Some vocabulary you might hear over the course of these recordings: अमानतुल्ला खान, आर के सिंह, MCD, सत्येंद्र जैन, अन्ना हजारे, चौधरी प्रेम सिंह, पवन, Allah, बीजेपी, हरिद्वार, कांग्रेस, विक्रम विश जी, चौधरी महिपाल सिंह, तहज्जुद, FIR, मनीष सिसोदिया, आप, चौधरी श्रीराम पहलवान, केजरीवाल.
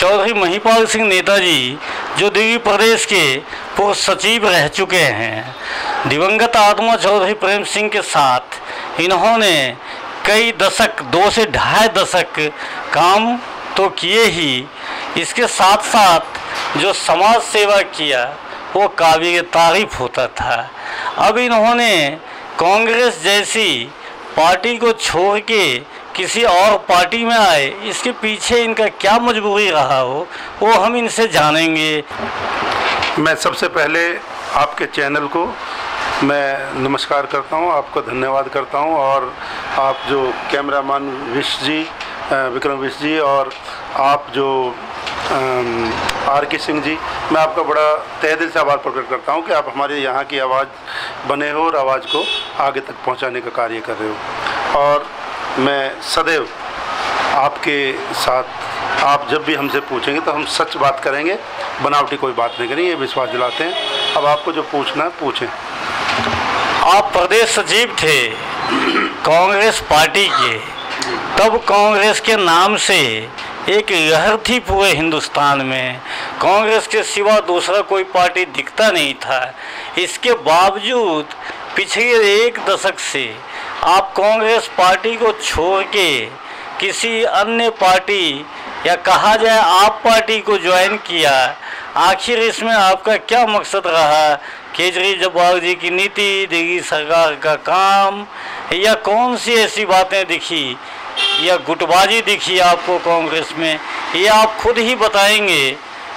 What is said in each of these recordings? चौधरी महिपाल सिंह नेताजी, जो दिल्ली प्रदेश के पूर्व सचिव रह चुके हैं, दिवंगत आत्मा चौधरी प्रेम सिंह के साथ इन्होंने कई दशक, 2 से ढाई दशक काम तो किए ही, इसके साथ साथ जो समाज सेवा किया वो काबिल तारीफ होता था। अब इन्होंने कांग्रेस जैसी पार्टी को छोड़ के किसी और पार्टी में आए, इसके पीछे इनका क्या मजबूरी रहा हो वो हम इनसे जानेंगे। मैं सबसे पहले आपके चैनल को मैं नमस्कार करता हूं, आपको धन्यवाद करता हूं, और आप जो कैमरामैन विक्रम विश जी और आप जो आर के सिंह जी, मैं आपका बड़ा तहे दिल से आभार प्रकट करता हूं कि आप हमारे यहाँ की आवाज़ बने हो और आवाज़ को आगे तक पहुँचाने का कार्य कर रहे हो। और मैं सदैव आपके साथ, आप जब भी हमसे पूछेंगे तो हम सच बात करेंगे, बनावटी कोई बात नहीं करेंगे, ये विश्वास दिलाते हैं। अब आपको जो पूछना है पूछें। आप प्रदेश सचिव थे कांग्रेस पार्टी के, तब कांग्रेस के नाम से एक लहर थी पूरे हिंदुस्तान में, कांग्रेस के सिवा दूसरा कोई पार्टी दिखता नहीं था। इसके बावजूद पिछले 1 दशक से आप कांग्रेस पार्टी को छोड़ के किसी अन्य पार्टी या कहा जाए आप पार्टी को ज्वाइन किया, आखिर इसमें आपका क्या मकसद रहा? केजरीवाल जी की नीति, दिल्ली सरकार का काम, या कौन सी ऐसी बातें दिखी या गुटबाजी दिखी आपको कांग्रेस में? ये आप खुद ही बताएंगे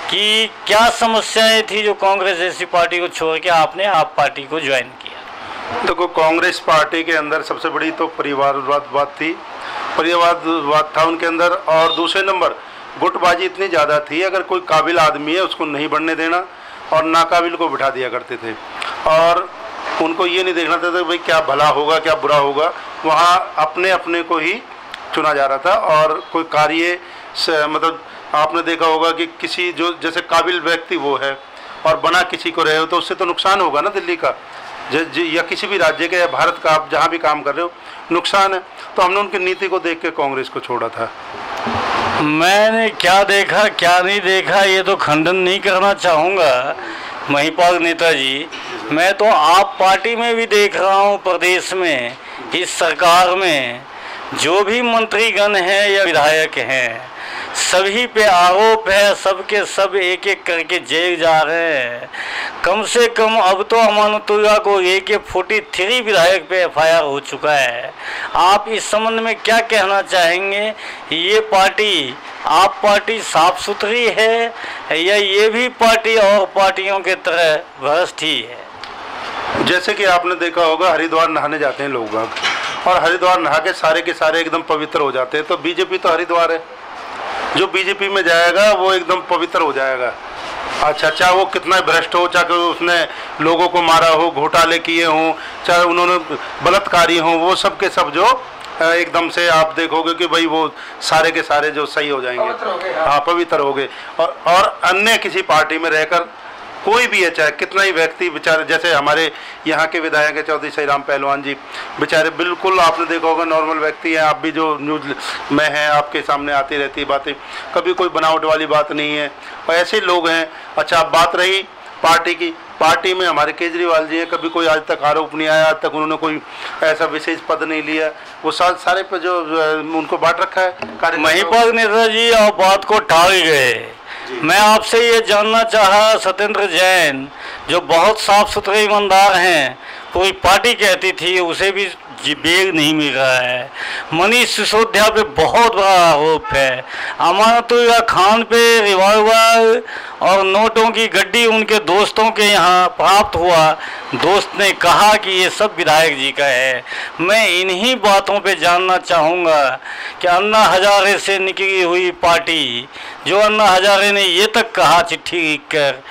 कि क्या समस्याएं थी जो कांग्रेस जैसी पार्टी को छोड़ के आपने आप पार्टी को ज्वाइन किया। देखो, कांग्रेस पार्टी के अंदर सबसे बड़ी तो परिवारवाद था उनके अंदर, और दूसरे नंबर गुटबाजी इतनी ज़्यादा थी, अगर कोई काबिल आदमी है उसको नहीं बढ़ने देना और नाकाबिल को बिठा दिया करते थे, और उनको ये नहीं देखना था भाई क्या भला होगा क्या बुरा होगा, वहाँ अपने अपने को ही चुना जा रहा था। और कोई कार्य मतलब आपने देखा होगा कि किसी जो जैसे काबिल व्यक्ति वो है और बना किसी को रहे हो तो उससे तो नुकसान होगा ना, दिल्ली का या किसी भी राज्य के या भारत का, आप जहाँ भी काम कर रहे हो नुकसान है। तो हमने उनकी नीति को देख के कांग्रेस को छोड़ा था। मैंने क्या देखा क्या नहीं देखा ये तो खंडन नहीं करना चाहूँगा महिपाल नेताजी, मैं तो आप पार्टी में भी देख रहा हूँ, प्रदेश में इस सरकार में जो भी मंत्रीगण हैं या विधायक हैं सभी पे आरोप है, सबके सब एक एक करके जेल जा रहे हैं। कम से कम अब तो अमानतुल्ला को लेके 43 विधायक पे FIR हो चुका है। आप इस संबंध में क्या कहना चाहेंगे? ये पार्टी, आप पार्टी साफ सुथरी है या ये भी पार्टी और पार्टियों के तरह भ्रष्ट ही है? जैसे कि आपने देखा होगा हरिद्वार नहाने जाते हैं लोग और हरिद्वार नहा के सारे एकदम पवित्र हो जाते हैं, तो बीजेपी तो हरिद्वार है, जो बीजेपी में जाएगा वो एकदम पवित्र हो जाएगा। अच्छा, चाहे वो कितना भ्रष्ट हो, चाहे उसने लोगों को मारा हो, घोटाले किए हों, चाहे उन्होंने बलात्कारी हों, वो सब के सब जो एकदम से आप देखोगे कि भाई वो सारे के सारे जो सही हो जाएंगे, हाँ पवित्र हो गए। और अन्य किसी पार्टी में रहकर कोई भी है, चाहे कितना ही व्यक्ति बेचारे, जैसे हमारे यहाँ के विधायक है चौधरी श्रीराम पहलवान जी, बेचारे बिल्कुल आपने देखा होगा नॉर्मल व्यक्ति हैं। आप भी जो न्यूज में हैं आपके सामने आती रहती बातें, कभी कोई बनावट वाली बात नहीं है, और ऐसे लोग हैं। अच्छा, आप बात रही पार्टी की, पार्टी में हमारे केजरीवाल जी हैं, कभी कोई आज तक आरोप नहीं आया, आज तक उन्होंने कोई ऐसा विशेष पद नहीं लिया, वो सारे पर जो उनको बांट रखा है। महिपाल नेता जी, आप बात को टाल गए। मैं आपसे ये जानना चाहा, सत्येंद्र जैन जो बहुत साफ सुथरे ईमानदार हैं, पूरी पार्टी कहती थी, उसे भी बेल नहीं मिल रहा है। मनीष सिसोदिया पे बहुत बड़ा आरोप है, अमानतुल्ला खान पे रिवाल्वर और नोटों की गड्डी उनके दोस्तों के यहाँ प्राप्त हुआ, दोस्त ने कहा कि ये सब विधायक जी का है। मैं इन्हीं बातों पे जानना चाहूँगा कि अन्ना हजारे से निकली हुई पार्टी, जो अन्ना हजारे ने ये तक कहा चिट्ठी लिख कर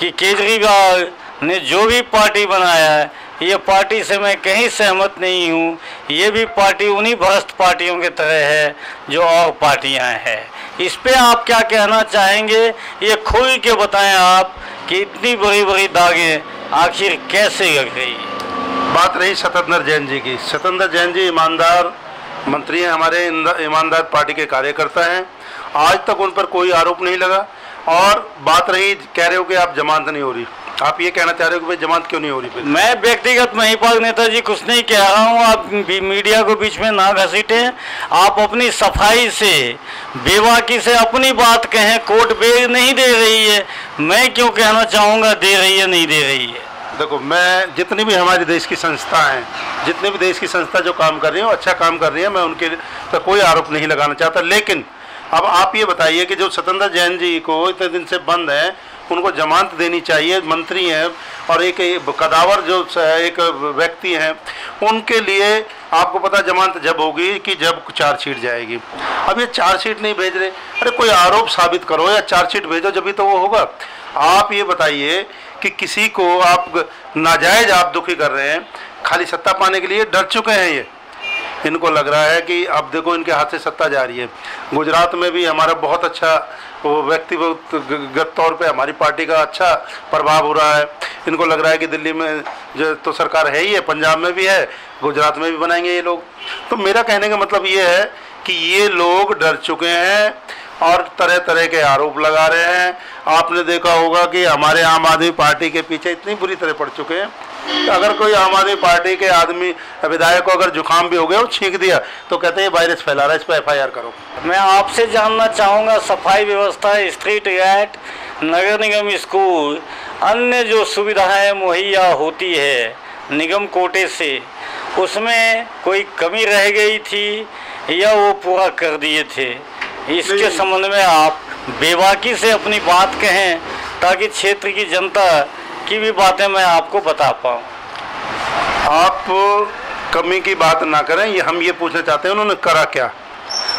कि केजरीवाल ने जो भी पार्टी बनाया है ये पार्टी से मैं कहीं सहमत नहीं हूँ, ये भी पार्टी उन्हीं भ्रष्ट पार्टियों के तरह है जो और पार्टियाँ हैं, इस पे आप क्या कहना चाहेंगे? ये खुल के बताएं आप कि इतनी बड़ी बड़ी दागें आखिर कैसे लग रही है। बात रही सत्येंद्र जैन जी की, सत्येंद्र जैन जी ईमानदार मंत्री हैं, हमारे ईमानदार पार्टी के कार्यकर्ता हैं, आज तक उन पर कोई आरोप नहीं लगा। और बात रही, कह रहे हो कि आप जमानत नहीं हो रही, आप ये कहना चाह रहे हो कि भाई जमानत क्यों नहीं हो रही? मैं व्यक्तिगत महिपाल नेताजी कुछ नहीं कह रहा हूँ, आप मीडिया को बीच में ना घसीटें। आप अपनी सफाई से, बेबाकी से अपनी बात कहें। कोर्ट बेल नहीं दे रही है, मैं क्यों कहना चाहूँगा दे रही है नहीं दे रही है। देखो, मैं जितनी भी हमारे देश की संस्था हैं, जितने भी देश की संस्था जो काम कर रही हैं, अच्छा काम कर रही है, मैं उनके तो कोई आरोप नहीं लगाना चाहता। लेकिन अब आप ये बताइए कि जो सत्येंद्र जैन जी को इतने दिन से बंद हैं, उनको जमानत देनी चाहिए। मंत्री हैं और एक कदावर जो एक व्यक्ति हैं, उनके लिए आपको पता जमानत जब होगी कि जब चार्जशीट जाएगी। अब ये चार्जशीट नहीं भेज रहे। अरे कोई आरोप साबित करो या चार्जशीट भेजो, जब भी तो वो होगा। आप ये बताइए कि किसी को आप नाजायज आप दुखी कर रहे हैं, खाली सत्ता पाने के लिए डर चुके हैं। ये इनको लग रहा है कि अब देखो इनके हाथ से सत्ता जा रही है। गुजरात में भी हमारा बहुत अच्छा वो व्यक्तिगत तौर पे हमारी पार्टी का अच्छा प्रभाव हो रहा है। इनको लग रहा है कि दिल्ली में जो तो सरकार है ही है, पंजाब में भी है, गुजरात में भी बनाएंगे ये लोग। तो मेरा कहने का मतलब ये है कि ये लोग डर चुके हैं और तरह तरह के आरोप लगा रहे हैं। आपने देखा होगा कि हमारे आम आदमी पार्टी के पीछे इतनी बुरी तरह पड़ चुके हैं कि अगर कोई आम आदमी पार्टी के आदमी विधायक को अगर जुकाम भी हो गया और छींक दिया तो कहते हैं वायरस फैला रहा है, इस पर FIR करो। मैं आपसे जानना चाहूँगा, सफाई व्यवस्था, स्ट्रीट लाइट, नगर निगम स्कूल, अन्य जो सुविधाएँ मुहैया होती है निगम कोटे से, उसमें कोई कमी रह गई थी या वो पूरा कर दिए थे? इसके संबंध में आप बेबाकी से अपनी बात कहें ताकि क्षेत्र की जनता की भी बातें मैं आपको बता पाऊँ। आप कमी की बात ना करें, ये हम ये पूछना चाहते हैं उन्होंने करा क्या?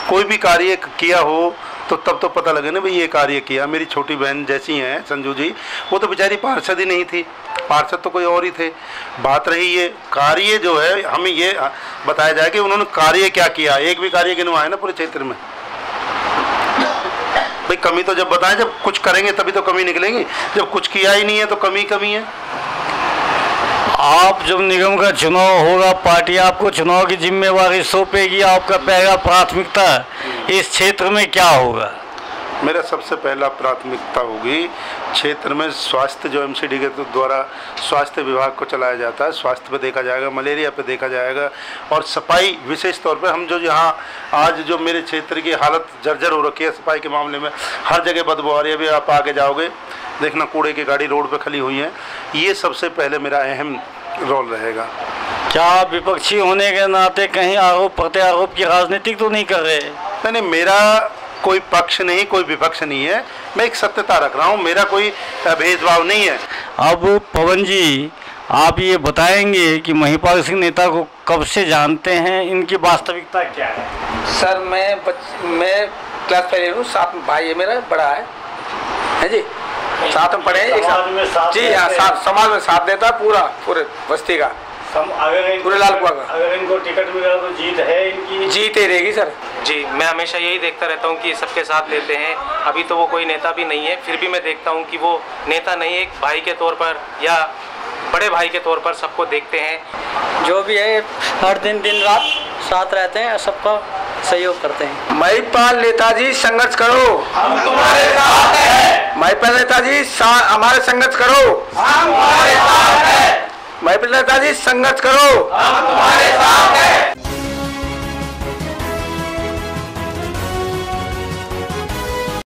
कोई भी कार्य किया हो तो तब तो पता लगे ना भाई ये कार्य किया। मेरी छोटी बहन जैसी हैं संजू जी, वो तो बेचारी पार्षद ही नहीं थी, पार्षद तो कोई और ही थे। बात रही ये कार्य जो है, हमें ये बताया जाए कि उन्होंने कार्य क्या किया। एक भी कार्य गिनवाया ना पूरे क्षेत्र में? भाई कमी तो जब बताएं, जब कुछ करेंगे तभी तो कमी निकलेंगी। जब कुछ किया ही नहीं है तो कमी कमी है। आप जब निगम का चुनाव होगा, पार्टी आपको चुनाव की जिम्मेवारी सौंपेगी, आपका पहला प्राथमिकता इस क्षेत्र में क्या होगा? मेरा सबसे पहला प्राथमिकता होगी क्षेत्र में स्वास्थ्य, जो MCD के द्वारा स्वास्थ्य विभाग को चलाया जाता है, स्वास्थ्य पे देखा जाएगा, मलेरिया पे देखा जाएगा। और सफाई विशेष तौर पे, हम जो यहाँ आज जो मेरे क्षेत्र की हालत जर्जर हो रखी है सफाई के मामले में, हर जगह बदबू आ रही है। अभी आप आगे जाओगे देखना कूड़े की गाड़ी रोड पर खली हुई है। ये सबसे पहले मेरा अहम रोल रहेगा। क्या आप विपक्षी होने के नाते कहीं आरोप प्रत्यारोप की राजनीति तो नहीं कर रहे? नहीं, मेरा कोई पक्ष नहीं, कोई विपक्ष नहीं है। मैं एक सत्यता रख रहा हूँ, मेरा कोई भेदभाव नहीं है। अब पवन जी, आप ये बताएंगे कि महिपाल सिंह नेता को कब से जानते हैं, इनकी वास्तविकता क्या है? सर, मैं क्लास पहले हूँ, साथ में भाई है मेरा, बड़ा है जी, साथ में पढ़े जी, समाज में साथ देता पूरे बस्ती का, पूरे लालपुआ का। अगर इनको टिकट मिला तो जीत है इनकी, जीत ही रहेगी सर जी। मैं हमेशा यही देखता रहता हूँ कि सबके साथ लेते हैं। अभी तो वो कोई नेता भी नहीं है, फिर भी मैं देखता हूँ कि वो नेता नहीं, एक भाई के तौर पर या बड़े भाई के तौर पर सबको देखते हैं। जो भी है, हर दिन रात साथ रहते हैं और सबका सहयोग करते हैं। महिपाल नेताजी संघर्ष करो, हम तुम्हारे साथ हैं। महिपाल नेताजी हमारे संघर्ष करो, हम तुम्हारे साथ हैं। महिपाल नेताजी संघर्ष करो, हम तुम्हारे साथ हैं।